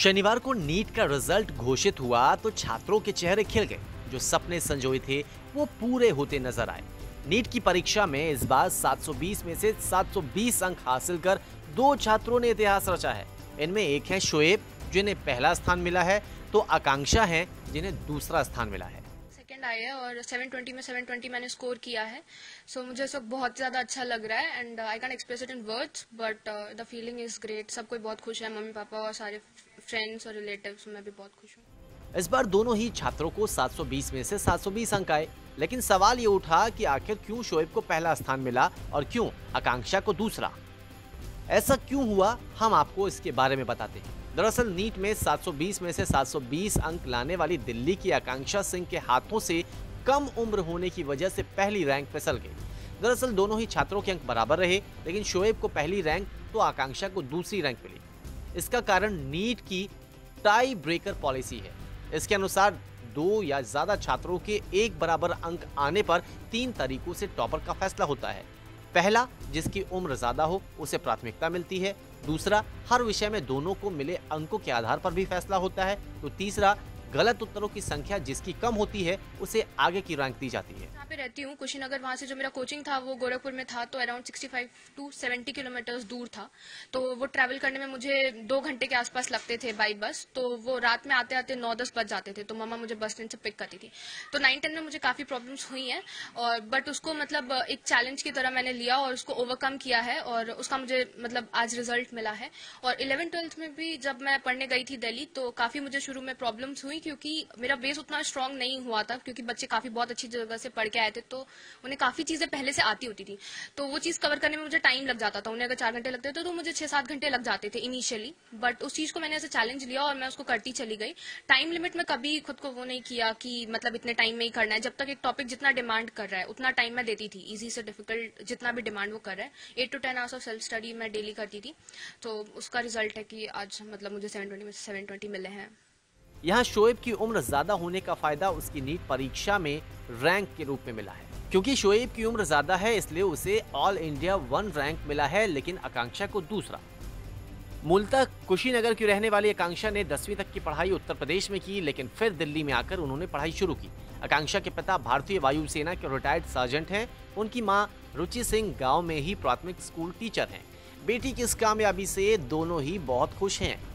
शनिवार को नीट का रिजल्ट घोषित हुआ तो छात्रों के चेहरे खिल गए। जो सपने संजोए थे वो पूरे होते नजर आए। नीट की परीक्षा में इस बार 720 में से 720 अंक हासिल कर दो छात्रों ने इतिहास रचा है। इनमें एक है शोएब जिन्हें पहला स्थान मिला है, तो आकांक्षा है जिन्हें दूसरा स्थान मिला है। सेकंड आई है और 720 में 720 मैंने स्कोर किया है। सो मुझे इस वक्त बहुत ज़्यादा अच्छा लग रहा है and I can express it in words but the feeling is great. सब कोई बहुत खुश है, मम्मी पापा और सारे फ्रेंड्स और रिलेटिव्स, मैं भी बहुत खुश हूँ। इस बार दोनों ही छात्रों को 720 में से 720 अंक आए, लेकिन सवाल ये उठा कि आखिर क्यों शोएब को पहला स्थान मिला और क्यों आकांक्षा को दूसरा। ऐसा क्यों हुआ, हम आपको इसके बारे में बताते हैं। दरअसल नीट में 720 में से 720 अंक लाने वाली दिल्ली की आकांक्षा सिंह के हाथों से कम उम्र होने की वजह से पहली रैंक फिसल गई। दरअसल दोनों ही छात्रों के अंक बराबर रहे, लेकिन शोएब को पहली रैंक तो आकांक्षा को दूसरी रैंक मिली। इसका कारण नीट की टाई ब्रेकर पॉलिसी है। इसके अनुसार दो या ज्यादा छात्रों के एक बराबर अंक आने पर तीन तरीकों से टॉपर का फैसला होता है। पहला, जिसकी उम्र ज्यादा हो उसे प्राथमिकता मिलती है। दूसरा, हर विषय में दोनों को मिले अंकों के आधार पर भी फैसला होता है। तो तीसरा, गलत उत्तरों की संख्या जिसकी कम होती है उसे आगे की रैंक दी जाती है। यहाँ पे रहती हूँ कुशीनगर, वहाँ से जो मेरा कोचिंग था वो गोरखपुर में था, तो अराउंड 65 to 70 किलोमीटर्स दूर था। तो वो ट्रैवल करने में मुझे 2 घंटे के आसपास लगते थे बाई बस। तो वो रात में आते आते 9-10 बज जाते थे। तो मम्मा मुझे बस स्टैंड से पिक करती थी। तो 9-10 में मुझे काफी प्रॉब्लम्स हुई हैं और बट उसको मतलब एक चैलेंज की तरह मैंने लिया और उसको ओवरकम किया है और उसका मुझे मतलब आज रिजल्ट मिला है। और 11-12 में भी जब मैं पढ़ने गई थी दिल्ली तो काफी मुझे शुरू में प्रॉब्लम्स हुई क्योंकि मेरा बेस उतना स्ट्रांग नहीं हुआ था, क्योंकि बच्चे काफी बहुत अच्छी जगह से पढ़ के आए थे तो उन्हें काफी चीजें पहले से आती होती थी। तो वो चीज कवर करने में मुझे टाइम लग जाता था। उन्हें अगर 4 घंटे लगते थे तो मुझे 6-7 घंटे लग जाते थे इनिशियली। बट उस चीज को मैंने ऐसे चैलेंज लिया और मैं उसको करती चली गई। टाइम लिमिट में कभी खुद को वो नहीं किया कि मतलब इतने टाइम में ही करना है। जब तक एक टॉपिक जितना डिमांड कर रहा है उतना टाइम मैं देती थी। इजी से डिफिकल्ट जितना भी डिमांड वो कर रहा है, 8 to 10 hours of self study मैं डेली करती थी। तो उसका रिजल्ट है कि आज मतलब मुझे 720 में 720 मिले हैं। यहाँ शोएब की उम्र ज़्यादा होने का फ़ायदा उसकी नीट परीक्षा में रैंक के रूप में मिला है। क्योंकि शोएब की उम्र ज़्यादा है इसलिए उसे All India 1 रैंक मिला है, लेकिन आकांक्षा को दूसरा। मूलतः कुशीनगर की रहने वाली आकांक्षा ने 10वीं तक की पढ़ाई उत्तर प्रदेश में की, लेकिन फिर दिल्ली में आकर उन्होंने पढ़ाई शुरू की। आकांक्षा के पिता भारतीय वायुसेना के रिटायर्ड सर्जेंट हैं। उनकी माँ रुचि सिंह गाँव में ही प्राथमिक स्कूल टीचर हैं। बेटी की इस कामयाबी से दोनों ही बहुत खुश हैं।